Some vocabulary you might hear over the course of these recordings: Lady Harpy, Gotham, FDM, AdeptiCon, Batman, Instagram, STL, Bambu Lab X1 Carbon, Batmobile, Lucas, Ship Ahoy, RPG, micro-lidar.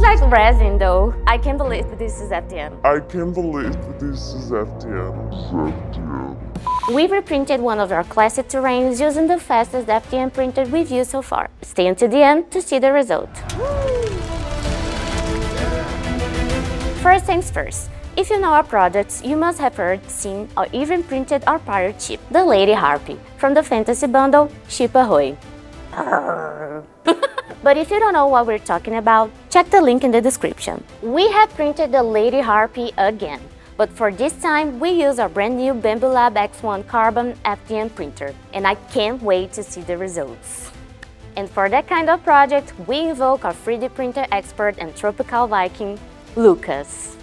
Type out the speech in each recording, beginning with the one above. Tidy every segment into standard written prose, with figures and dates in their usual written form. looks like resin though. I can't believe this is FDM. I can't believe this is FDM. We've reprinted one of our classic terrains using the fastest FDM printed we've used so far. Stay until the end to see the result. First things first. If you know our products, you must have heard, seen, or even printed our pirate ship, the Lady Harpy, from the fantasy bundle Ship Ahoy. But if you don't know what we're talking about, check the link in the description. We have printed the Lady Harpy again, but for this time we use our brand new Bambu Lab X1 Carbon FDM printer, and I can't wait to see the results. And for that kind of project, we invoke our 3D printer expert and tropical Viking, Lucas.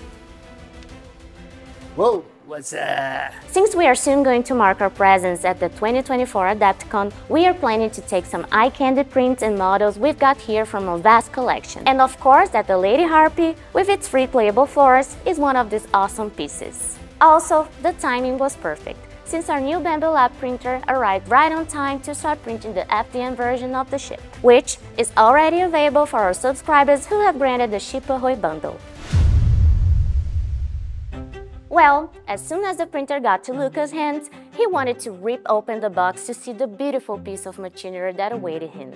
Whoa, what's up? Since we are soon going to mark our presence at the 2024 AdeptiCon, we are planning to take some eye candy prints and models we've got here from a vast collection. And of course that the Lady Harpy, with its free playable floors, is one of these awesome pieces. Also, the timing was perfect, since our new Bambu Lab printer arrived right on time to start printing the FDM version of the ship, which is already available for our subscribers who have granted the Ship Ahoy bundle. Well, as soon as the printer got to Lucas' hands, he wanted to rip open the box to see the beautiful piece of machinery that awaited him.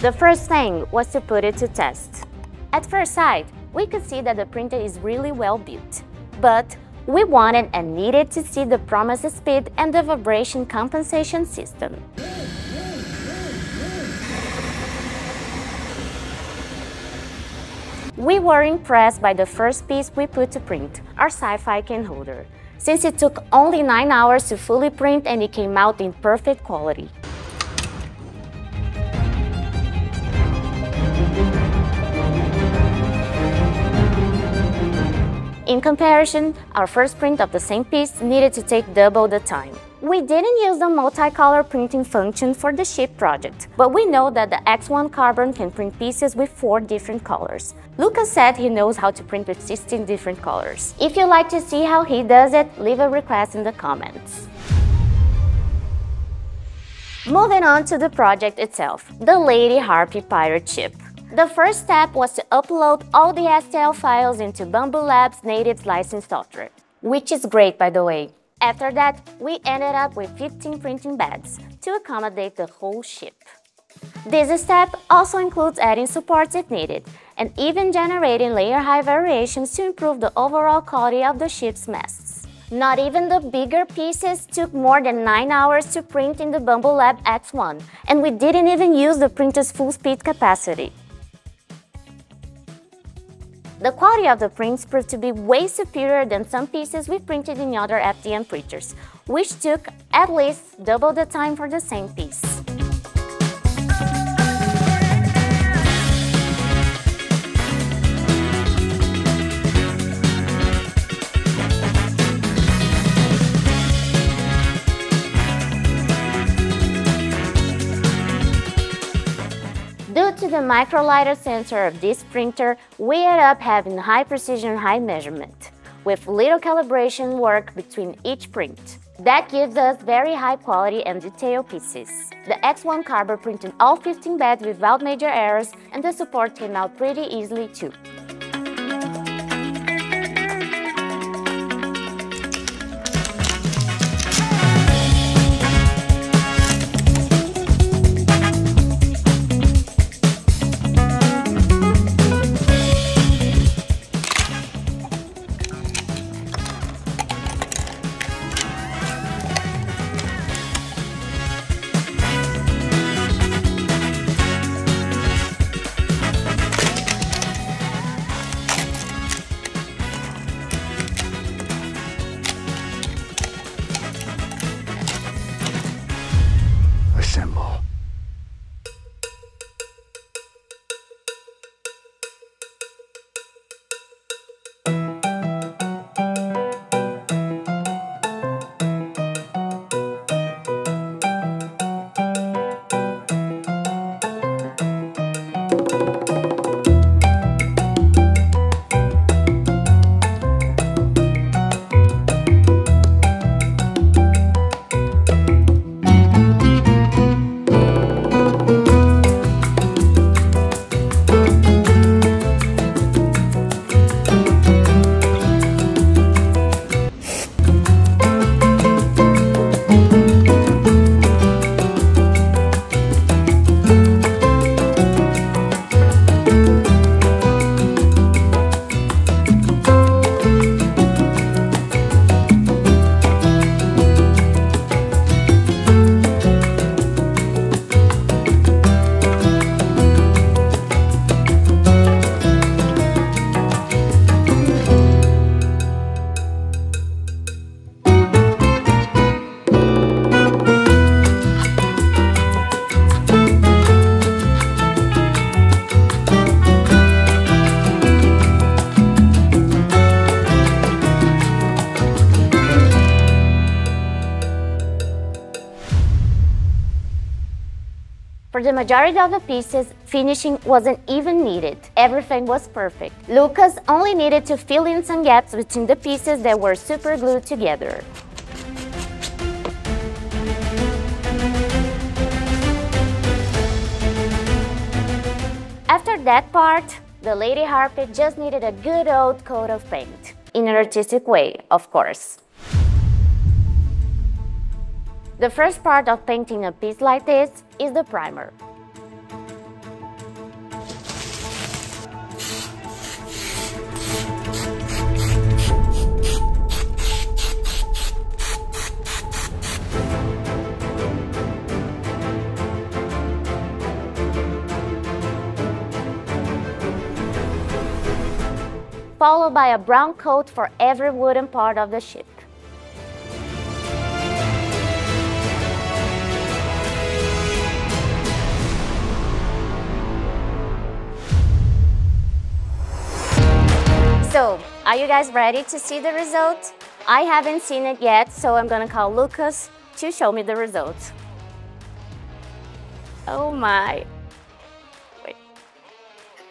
The first thing was to put it to test. At first sight, we could see that the printer is really well built, but we wanted and needed to see the promised speed and the vibration compensation system. We were impressed by the first piece we put to print, our sci-fi can holder, since it took only 9 hours to fully print and it came out in perfect quality. In comparison, our first print of the same piece needed to take double the time. We didn't use the multicolor printing function for the ship project, but we know that the X1 Carbon can print pieces with 4 different colors. Lucas said he knows how to print with 16 different colors. If you'd like to see how he does it, leave a request in the comments. Moving on to the project itself, the Lady Harpy pirate ship. The first step was to upload all the STL files into Bambu Lab's native licensed software, which is great by the way. After that, we ended up with 15 printing beds to accommodate the whole ship. This step also includes adding supports if needed, and even generating layer-high variations to improve the overall quality of the ship's masts. Not even the bigger pieces took more than 9 hours to print in the Bambu Lab X1, and we didn't even use the printer's full speed capacity. The quality of the prints proved to be way superior than some pieces we printed in other FDM printers, which took at least double the time for the same piece. Due to the micro-lidar sensor of this printer, we ended up having high precision, high measurement, with little calibration work between each print. That gives us very high quality and detailed pieces. The X1 Carbon printed all 15 beds without major errors, and the support came out pretty easily too. For the majority of the pieces, finishing wasn't even needed. Everything was perfect. Lucas only needed to fill in some gaps between the pieces that were super glued together. After that part, the Lady Harpy just needed a good old coat of paint. In an artistic way, of course. The first part of painting a piece like this is the primer. Followed by a brown coat for every wooden part of the ship. So, are you guys ready to see the result? I haven't seen it yet, so I'm gonna call Lucas to show me the result. Oh my. Wait.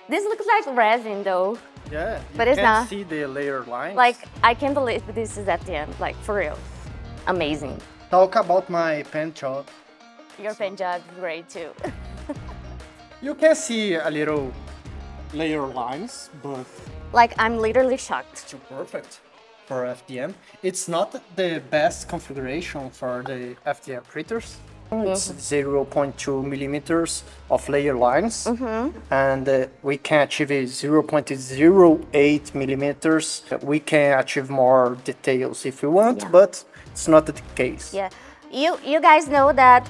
This looks like resin though. Yeah, but it's not. See the layer lines. Like, I can't believe this is at the end, like for real. Amazing. Talk about my paint job. Your paint job is great too. You can see a little layer lines, but... Like, I'm literally shocked. It's too perfect for FDM. It's not the best configuration for the FDM printers. It's 0.2 millimeters of layer lines, and we can achieve 0.08 millimeters. We can achieve more details if we want, but it's not the case. Yeah, you guys know that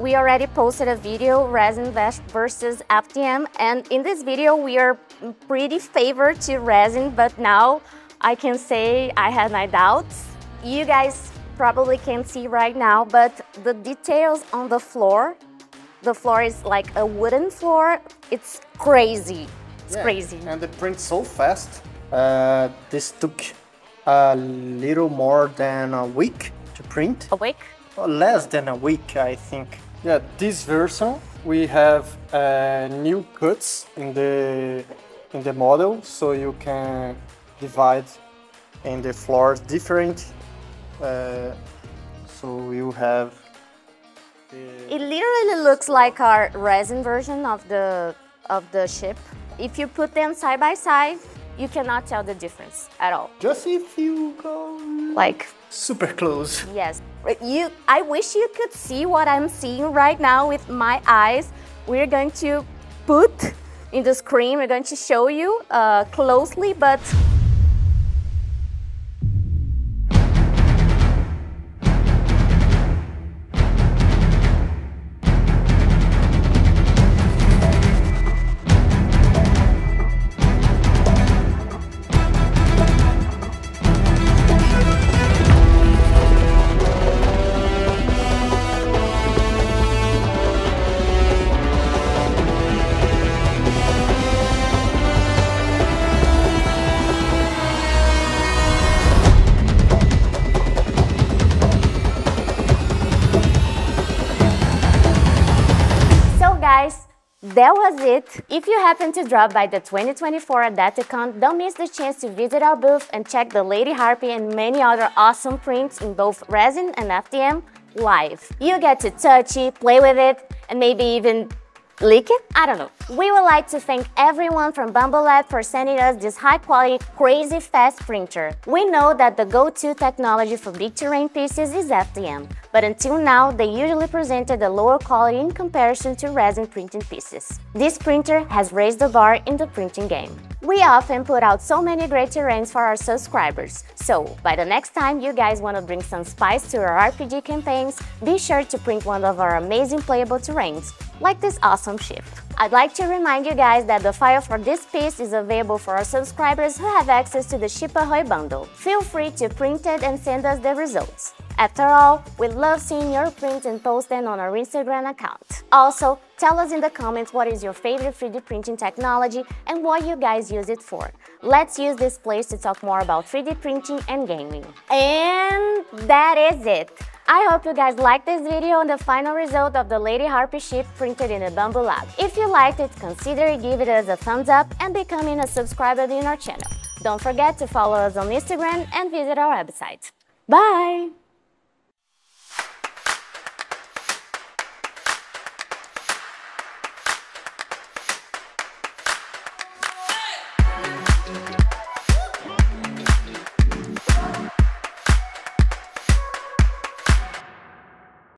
we already posted a video, resin versus FDM, and in this video we are pretty favored to resin, but now I can say I had my doubts. You guys probably can't see right now, but the details on the floor is like a wooden floor. It's crazy, it's crazy. And it prints so fast. This took a little more than a week to print. A week? Or less than a week, I think. Yeah, this version, we have new cuts in the model, so you can divide in the floors different. So you have... It literally looks like our resin version of the ship. If you put them side by side, you cannot tell the difference at all. Just if you go... Like... Super close. Yes. I wish you could see what I'm seeing right now with my eyes. We're going to put in the screen, we're going to show you closely, but... That was it. If you happen to drop by the 2024 AdeptiCon, don't miss the chance to visit our booth and check the Lady Harpy and many other awesome prints in both resin and FDM live. You get to touch it, play with it, and maybe even lick it? I don't know. We would like to thank everyone from Bambu Lab for sending us this high-quality, crazy fast printer. We know that the go-to technology for big terrain pieces is FDM, but until now they usually presented a lower quality in comparison to resin printing pieces. This printer has raised the bar in the printing game. We often put out so many great terrains for our subscribers, so by the next time you guys want to bring some spice to our RPG campaigns, be sure to print one of our amazing playable terrains, like this awesome ship. I'd like to remind you guys that the file for this piece is available for our subscribers who have access to the Ship Ahoy bundle. Feel free to print it and send us the results. After all, we love seeing your prints and post them on our Instagram account. Also, tell us in the comments what is your favorite 3D printing technology and what you guys use it for. Let's use this place to talk more about 3D printing and gaming. And that is it. I hope you guys liked this video on the final result of the Lady Harpy ship printed in the Bambu Lab. If you liked it, consider giving us a thumbs up and becoming a subscriber in our channel. Don't forget to follow us on Instagram and visit our website. Bye!